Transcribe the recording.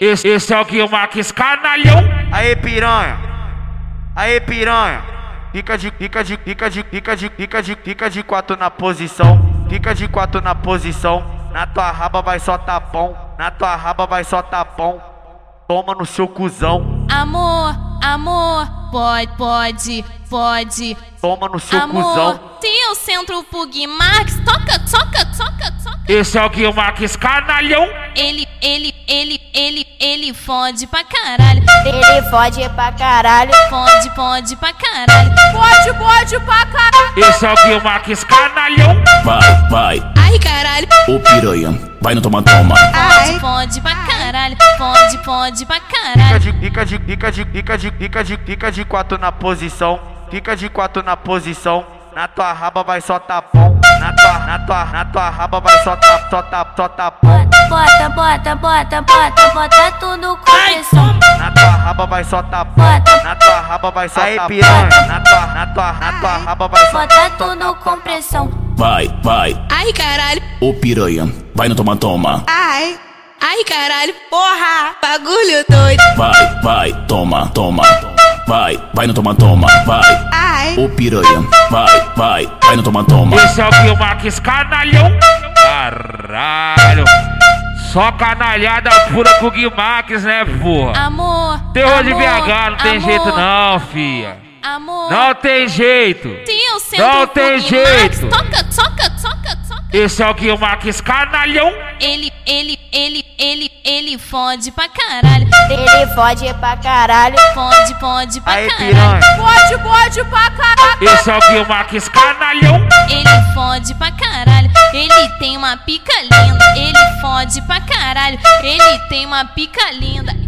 Esse é o Gui Marques Canalhão. Aê piranha, aê piranha, fica de quatro na posição, fica de quatro na posição. Na tua raba vai só tapão, na tua raba vai só tapão. Toma no seu cuzão. Amor, amor, pode. Toma no seu amor, cuzão. Tem o centro pro Gui Marques, toca. Esse é o Gui Marques Canalhão. Ele fode pra caralho. Ele fode pra caralho. Fode pra caralho. Fode pra caralho. Esse é o Gui Marques Canalhão. Vai. Ai, caralho. Ô piranha, vai não tomar toma. Ai. Fode pra caralho. Fode pra caralho. Fica de quatro na posição. Fica de quatro na posição. Na tua raba vai só tapão. Na tua raba vai só tapão. Bota tudo com pressão. Na tua raba vai só tapão. Na tua raba vai só tapão. Na tua raba vai só tapão. Bota tudo com pressão. Vai. Ai, caralho. Ô piranha, vai no toma. Ai, caralho. Porra, bagulho doido. Vai, toma. Vai no toma. Ai. Ô piranha, vai no toma. Esse é o Gui Marques Canalhão. Caralho. Só canalhada pura com o Gui Marques, né, porra? Amor, terror de BH, não tem jeito não, fia. Amor, não tem jeito. Não tem jeito. Toca. Esse é o Gui Marques Canalhão. Ele fode pra caralho. Ele fode pra caralho. Fode pra caralho. Fode pra caralho. Esse é o Gui Marques Canalhão. Ele fode pra caralho. Ele tem uma pica linda. Ele fode pra caralho. Ele tem uma pica linda.